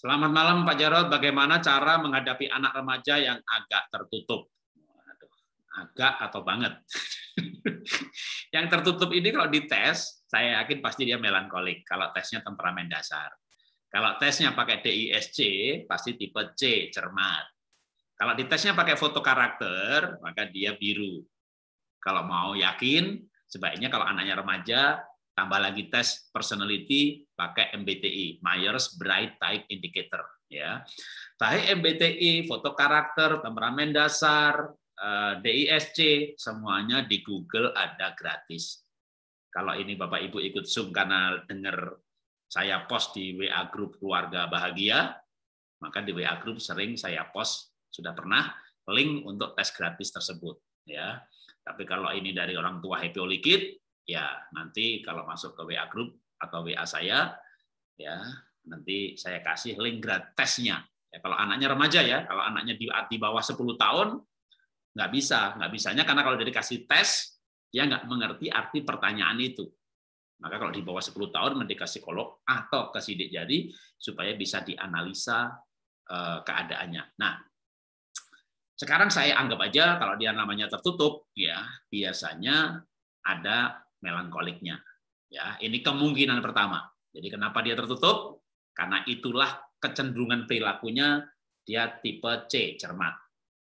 Selamat malam Pak Jarot, bagaimana cara menghadapi anak remaja yang agak tertutup? Agak atau banget? Yang tertutup ini kalau dites, saya yakin pasti dia melankolik kalau tesnya temperamen dasar. Kalau tesnya pakai DISC, pasti tipe C, cermat. Kalau ditesnya pakai foto karakter, maka dia biru. Kalau mau yakin, sebaiknya kalau anaknya remaja, tambah lagi tes personality pakai MBTI, Myers Bright Type Indicator. Ya, baik MBTI, foto karakter, temperamen dasar, DISC, semuanya di Google ada gratis. Kalau ini Bapak Ibu ikut Zoom karena dengar saya post di WA Group Keluarga Bahagia, maka di WA Group sering saya post, sudah pernah, link untuk tes gratis tersebut. Ya, tapi kalau ini dari orang tua Happy Holy Kid, ya nanti kalau masuk ke WA Group atau WA saya, ya nanti saya kasih link tesnya. Ya, kalau anaknya remaja ya, kalau anaknya di bawah 10 tahun, nggak bisa. Nggak bisanya karena kalau dikasih tes, dia nggak mengerti arti pertanyaan itu. Maka kalau di bawah 10 tahun, mending ke psikolog atau ke sidik jari, supaya bisa dianalisa keadaannya. Nah, sekarang saya anggap aja kalau dia namanya tertutup, ya biasanya ada melankoliknya. Ya, ini kemungkinan pertama. Jadi kenapa dia tertutup? Karena itulah kecenderungan perilakunya, dia tipe C, cermat.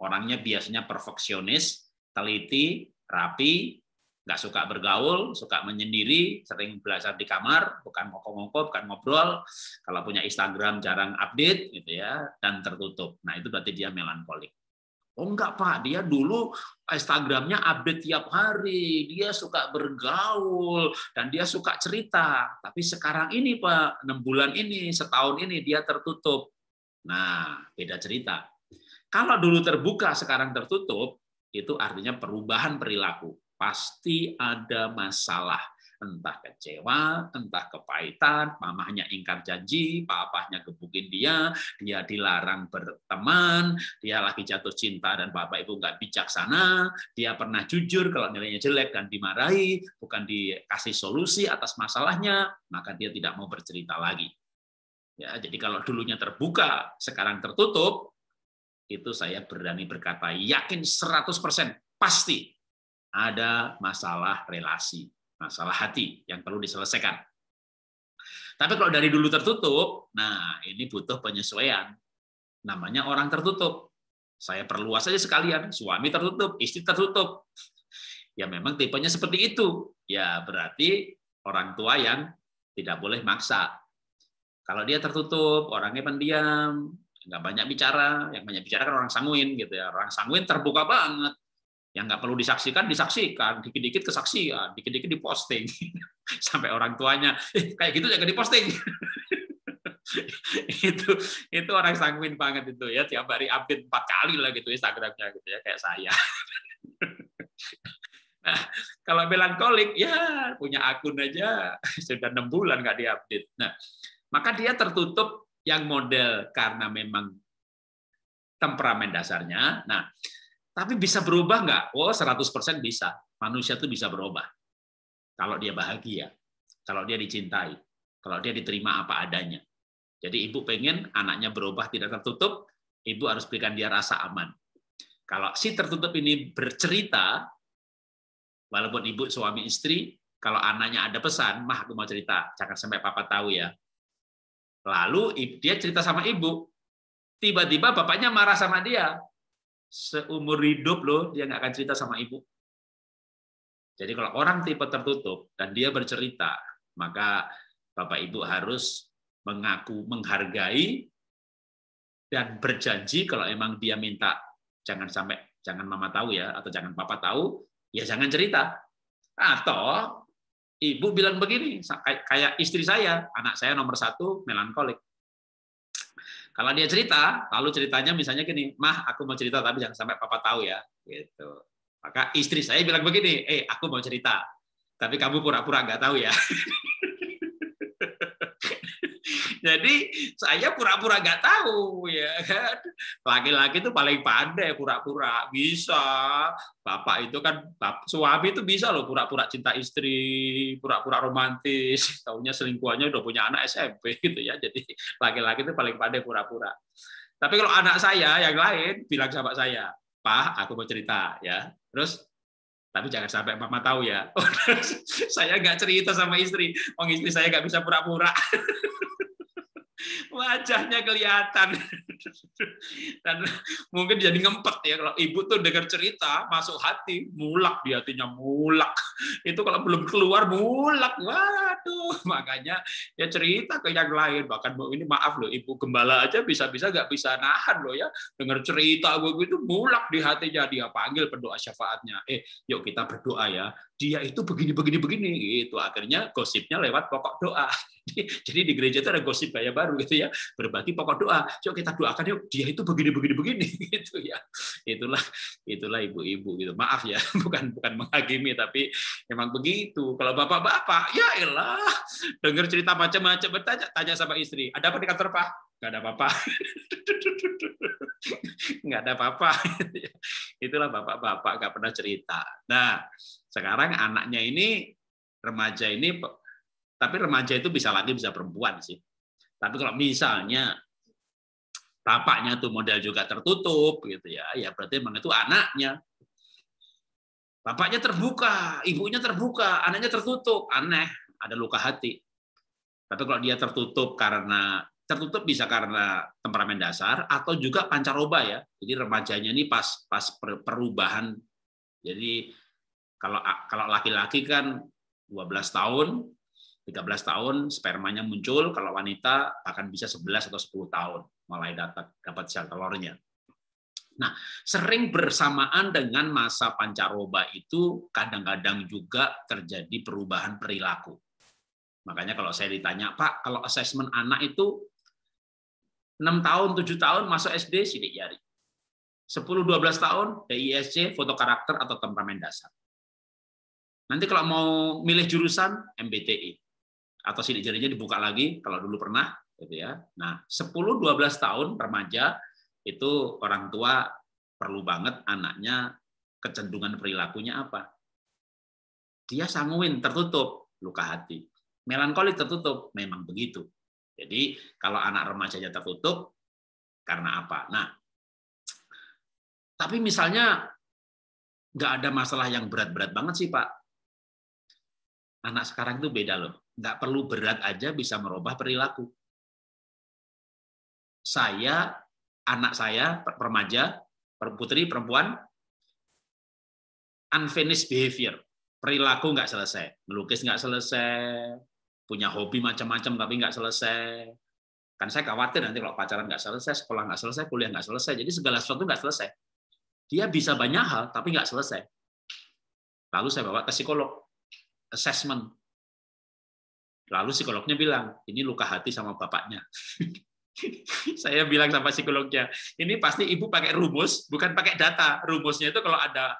Orangnya biasanya perfeksionis, teliti, rapi, nggak suka bergaul, suka menyendiri, sering belajar di kamar, bukan ngomong-ngomong, bukan ngobrol. Kalau punya Instagram jarang update, gitu ya, dan tertutup. Nah itu berarti dia melankolik. Oh enggak Pak, dia dulu Instagramnya update tiap hari, dia suka bergaul, dan dia suka cerita. Tapi sekarang ini Pak, 6 bulan ini, setahun ini dia tertutup. Nah, beda cerita. Kalau dulu terbuka, sekarang tertutup, itu artinya perubahan perilaku. Pasti ada masalah. Entah kecewa, entah kepahitan, mamahnya ingkar janji, papahnya gebukin dia, dia dilarang berteman, dia lagi jatuh cinta dan Bapak Ibu nggak bijaksana, dia pernah jujur kalau nilainya jelek dan dimarahi, bukan dikasih solusi atas masalahnya, maka dia tidak mau bercerita lagi. Ya, jadi kalau dulunya terbuka, sekarang tertutup, itu saya berani berkata yakin 100% pasti ada masalah relasi. Masalah hati yang perlu diselesaikan. Tapi kalau dari dulu tertutup, nah ini butuh penyesuaian. Namanya orang tertutup. Saya perluas saja sekalian. Suami tertutup, istri tertutup. Ya memang tipenya seperti itu. Ya berarti orang tua yang tidak boleh maksa. Kalau dia tertutup, orangnya pendiam, nggak banyak bicara. Yang banyak bicara kan orang sanguin gitu ya. Orang sanguin terbuka banget. Yang nggak perlu disaksikan, disaksikan. Dikit-dikit kesaksian, dikit-dikit diposting. Sampai orang tuanya, kayak gitu jangan diposting. itu orang sanguin banget itu ya. Tiap hari update 4 kali lah gitu Instagramnya gitu ya, kayak saya. Nah, kalau melankolik, ya punya akun aja. Sudah 6 bulan nggak diupdate. Nah, maka dia tertutup yang model karena memang temperamen dasarnya. Nah, tapi bisa berubah nggak? Oh, 100% bisa. Manusia itu bisa berubah. Kalau dia bahagia, kalau dia dicintai, kalau dia diterima apa adanya. Jadi ibu pengen anaknya berubah tidak tertutup, ibu harus berikan dia rasa aman. Kalau si tertutup ini bercerita, walaupun ibu suami istri, kalau anaknya ada pesan, mah aku mau cerita, jangan sampai papa tahu ya. Lalu dia cerita sama ibu, tiba-tiba bapaknya marah sama dia. Seumur hidup loh, dia nggak akan cerita sama ibu. Jadi kalau orang tipe tertutup dan dia bercerita, maka Bapak Ibu harus mengaku, menghargai, dan berjanji kalau emang dia minta, jangan sampai, jangan mama tahu ya, atau jangan papa tahu, ya jangan cerita. Atau ibu bilang begini, kayak istri saya, anak saya nomor 1, melankolik. Kalau dia cerita, lalu ceritanya misalnya gini, mah aku mau cerita tapi jangan sampai papa tahu ya, gitu. Maka istri saya bilang begini, aku mau cerita, tapi kamu pura-pura nggak tahu ya. Jadi saya pura-pura nggak tahu, ya kan. Laki-laki itu paling pandai pura-pura, bisa. Bapak itu kan, suami itu bisa loh pura-pura cinta istri, pura-pura romantis. Taunya selingkuhannya udah punya anak SMP gitu ya. Jadi laki-laki itu paling pandai pura-pura. Tapi kalau anak saya yang lain bilang sama saya, "Pak, aku mau cerita ya." Terus, tapi jangan sampai mama tahu ya. Saya nggak cerita sama istri. Oh, istri saya nggak bisa pura-pura. Wajahnya kelihatan. Dan mungkin jadi ngempet ya. Kalau ibu tuh dengar cerita, masuk hati, mulak di hatinya, mulak. Itu kalau belum keluar, mulak. Waduh, makanya ya cerita ke yang lain. Bahkan ini maaf loh, ibu gembala aja bisa-bisa nggak bisa nahan loh ya. Dengar cerita begitu, mulak di hatinya. Dia panggil pendoa syafaatnya. Yuk kita berdoa ya. Dia itu begini-begini-begini. Itu akhirnya gosipnya lewat pokok doa. Jadi di gereja itu ada gosip gaya baru gitu ya, berbagi pokok doa. Yuk kita doakan yuk, dia itu begini-begini-begini gitu ya. Itulah ibu-ibu gitu. Maaf ya, bukan menghakimi, tapi memang begitu. Kalau bapak-bapak, ya elah, dengar cerita macam-macam, tanya sama istri, ada apa di kantor Pak? Nggak ada apa-apa. Nggak ada apa-apa. Itulah bapak-bapak nggak pernah cerita. Nah, sekarang anaknya ini, remaja ini, tapi remaja itu bisa laki, bisa perempuan sih. Tapi kalau misalnya bapaknya tuh model juga tertutup gitu ya, ya berarti memang itu anaknya. Bapaknya terbuka, ibunya terbuka, anaknya tertutup, aneh, ada luka hati. Tapi kalau dia tertutup bisa karena temperamen dasar atau juga pancaroba ya. Jadi remajanya ini pas perubahan. Jadi kalau laki-laki kan 12 tahun, 13 tahun spermanya muncul, kalau wanita akan bisa 11 atau 10 tahun mulai dapat sel telurnya. Nah, sering bersamaan dengan masa pancaroba itu kadang-kadang juga terjadi perubahan perilaku. Makanya kalau saya ditanya, "Pak, kalau asesmen anak itu 6 tahun, 7 tahun masuk SD sidik jari. 10, 12 tahun DISC, foto karakter atau temperamen dasar. Nanti kalau mau milih jurusan MBTI." Atau sidik jarinya dibuka lagi kalau dulu pernah gitu ya. Nah, 10 12 tahun remaja itu orang tua perlu banget anaknya kecenderungan perilakunya apa. Dia sanguin, tertutup, luka hati. Melankolik, tertutup, memang begitu. Jadi, kalau anak remajanya tertutup karena apa? Nah, tapi misalnya nggak ada masalah yang berat-berat banget sih, Pak. Anak sekarang itu beda loh. Nggak perlu berat aja bisa merubah perilaku. Anak saya, remaja, putri, perempuan, unfinished behavior. Perilaku nggak selesai. Melukis nggak selesai. Punya hobi macam-macam tapi nggak selesai. Kan saya khawatir nanti kalau pacaran nggak selesai, sekolah nggak selesai, kuliah nggak selesai. Jadi segala sesuatu nggak selesai. Dia bisa banyak hal tapi nggak selesai. Lalu saya bawa ke psikolog. Assessment. Lalu psikolognya bilang, ini luka hati sama bapaknya. Saya bilang sama psikolognya, ini pasti ibu pakai rumus, bukan pakai data. Rumusnya itu kalau ada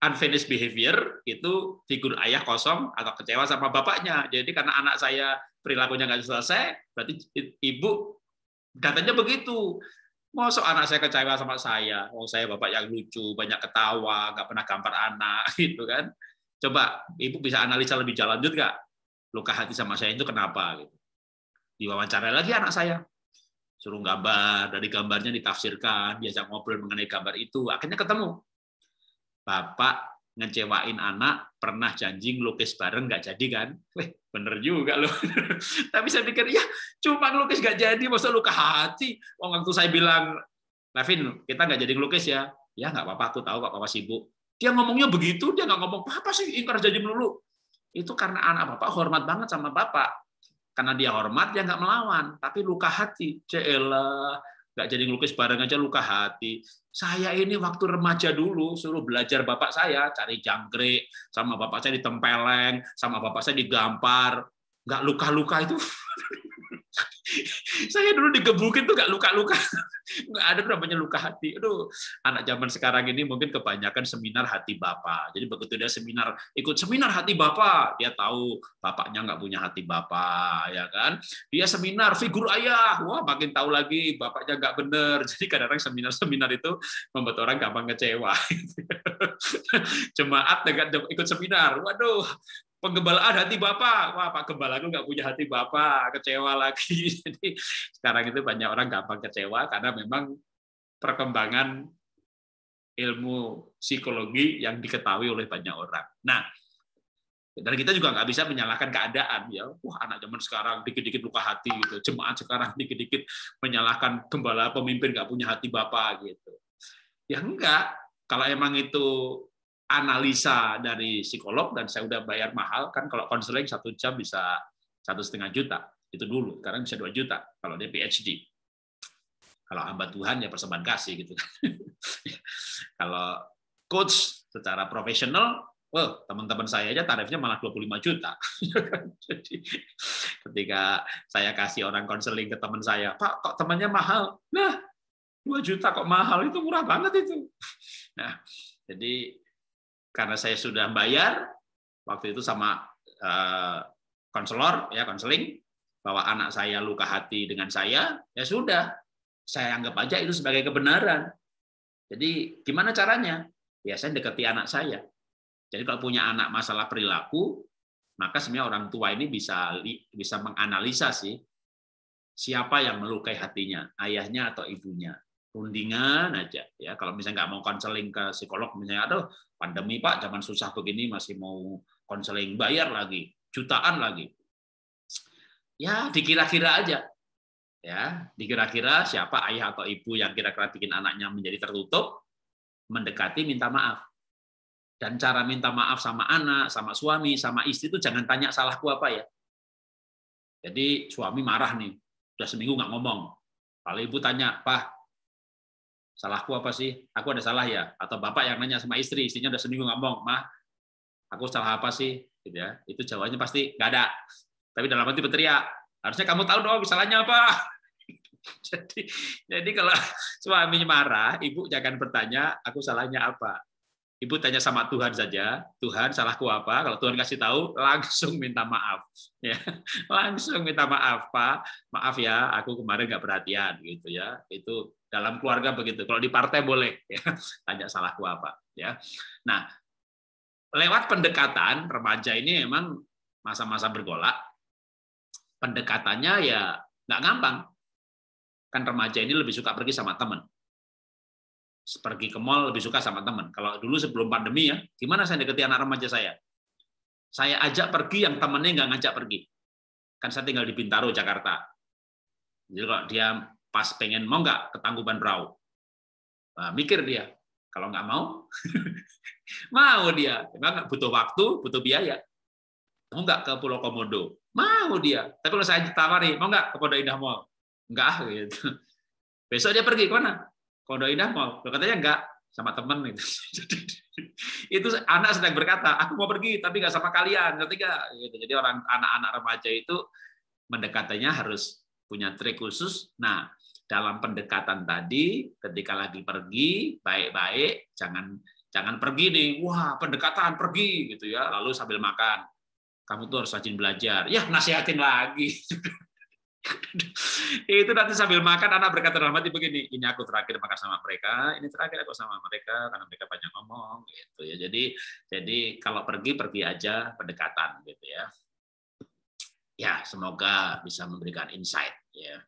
unfinished behavior, itu figur ayah kosong atau kecewa sama bapaknya. Jadi karena anak saya perilakunya nggak selesai, berarti ibu datanya begitu. Masa anak saya kecewa sama saya? Oh, saya bapak yang lucu, banyak ketawa, nggak pernah gampar anak, gitu kan. Coba ibu bisa analisa lebih lanjut nggak? Luka hati sama saya itu kenapa? Gitu. Diwawancara lagi anak saya. Suruh gambar, dari gambarnya ditafsirkan, diajak ngobrol mengenai gambar itu. Akhirnya ketemu. Bapak ngecewain anak, pernah janji ngelukis bareng, nggak jadi kan? Bener juga loh. Tapi saya pikir, ya cuma ngelukis nggak jadi, maksudnya luka hati. Waktu saya bilang, "Lavin, kita nggak jadi ngelukis ya." "Ya nggak apa-apa, aku tahu kok Papa sibuk." Dia ngomongnya begitu, dia nggak ngomong, "Papa sih ingkar janji melulu." Itu karena anak bapak hormat banget sama bapak. Karena dia hormat, dia nggak melawan. Tapi luka hati, celah, nggak jadi ngelukis bareng aja luka hati. Saya ini waktu remaja dulu, suruh belajar bapak saya, cari jangkrik, sama bapak saya ditempeleng, sama bapak saya digampar. Nggak luka-luka itu. Saya dulu digebukin tuh nggak luka-luka. Ada namanya luka hati. Aduh, anak zaman sekarang ini mungkin kebanyakan seminar hati bapak. Jadi begitu dia ikut seminar hati bapak, dia tahu bapaknya nggak punya hati bapak, ya kan? Dia seminar figur ayah, wah makin tahu lagi bapaknya nggak bener. Jadi kadang-kadang seminar itu membuat orang gampang kecewa. Jemaat ikut seminar, waduh, penggembalaan hati bapak, wah pak gembala itu nggak punya hati bapak, kecewa lagi. Jadi sekarang itu banyak orang gampang kecewa karena memang perkembangan ilmu psikologi yang diketahui oleh banyak orang. Nah, dan kita juga nggak bisa menyalahkan keadaan ya. Wah anak zaman sekarang dikit-dikit luka hati gitu, jemaat sekarang dikit-dikit menyalahkan gembala pemimpin nggak punya hati bapak gitu. Ya enggak, kalau emang itu analisa dari psikolog dan saya udah bayar mahal kan, kalau konseling 1 jam bisa 1,5 juta itu dulu, sekarang bisa 2 juta kalau dia PhD. Kalau hamba Tuhan ya persembahan kasih gitu. Kalau coach secara profesional, well, teman-teman saya aja tarifnya malah 25 juta. Jadi ketika saya kasih orang konseling ke teman saya, Pak kok temannya mahal? Nah 2 juta kok mahal, itu murah banget itu. Nah jadi karena saya sudah bayar waktu itu sama konselor ya, konseling bahwa anak saya luka hati dengan saya, ya sudah saya anggap aja itu sebagai kebenaran. Jadi gimana caranya? Ya saya dekati anak saya. Jadi kalau punya anak masalah perilaku, maka sebenarnya orang tua ini bisa menganalisa sih siapa yang melukai hatinya, ayahnya atau ibunya. Rundingan aja ya, kalau misalnya nggak mau konseling ke psikolog misalnya, aduh pandemi pak zaman susah begini masih mau konseling, bayar lagi jutaan lagi ya, dikira-kira aja ya, dikira-kira siapa ayah atau ibu yang kira-kira bikin anaknya menjadi tertutup, mendekati, minta maaf. Dan cara minta maaf sama anak, sama suami, sama istri itu jangan tanya salahku apa ya. Jadi suami marah nih udah seminggu nggak ngomong, kalau ibu tanya, Pak salahku apa sih? Aku ada salah ya? Atau bapak yang nanya sama istri, istrinya udah seminggu ngomong, mah, aku salah apa sih? Gitu ya. Itu jawabannya pasti nggak ada. Tapi dalam hati berteriak, harusnya kamu tahu dong salahnya apa. Jadi kalau suami marah, ibu jangan bertanya, aku salahnya apa? Ibu tanya sama Tuhan saja, Tuhan salahku apa? Kalau Tuhan kasih tahu, langsung minta maaf. Ya, langsung minta maaf, Pak. Maaf ya, aku kemarin nggak perhatian gitu ya. Itu dalam keluarga begitu. Kalau di partai boleh ya, tanya salahku apa ya. Nah, lewat pendekatan remaja ini memang masa-masa bergolak. Pendekatannya ya nggak gampang. Kan remaja ini lebih suka pergi sama teman. Pergi ke mall lebih suka sama teman. Kalau dulu sebelum pandemi ya, gimana saya deketi anak remaja saya? Saya ajak pergi yang temannya nggak ngajak pergi. Kan saya tinggal di Bintaro, Jakarta. Jadi kalau dia pas pengen, mau nggak ke Tangkuban Perahu? Nah, mikir dia. Kalau nggak mau, mau dia. Memang butuh waktu, butuh biaya. Mau nggak ke Pulau Komodo? Mau dia. Tapi kalau saya tawari, mau nggak ke Pondok Indah Mall? Nggak, gitu. Besok dia pergi kemana? Pondok Indah Mall, katanya enggak sama temen itu. Itu anak sedang berkata, aku mau pergi tapi enggak sama kalian, ketiga. Jadi orang anak-anak remaja itu mendekatnya harus punya trik khusus. Nah, dalam pendekatan tadi, ketika lagi pergi, baik-baik, jangan pergi nih. Wah, pendekatan pergi gitu ya. Lalu sambil makan, kamu tuh harus rajin belajar. Ya, nasihatin lagi. Itu nanti sambil makan anak berkata dalam hati begini, ini aku terakhir makan sama mereka, ini terakhir aku sama mereka karena mereka banyak ngomong gitu ya. Jadi kalau pergi aja pendekatan gitu ya. Ya, semoga bisa memberikan insight ya.